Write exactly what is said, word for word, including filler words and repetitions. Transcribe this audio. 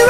See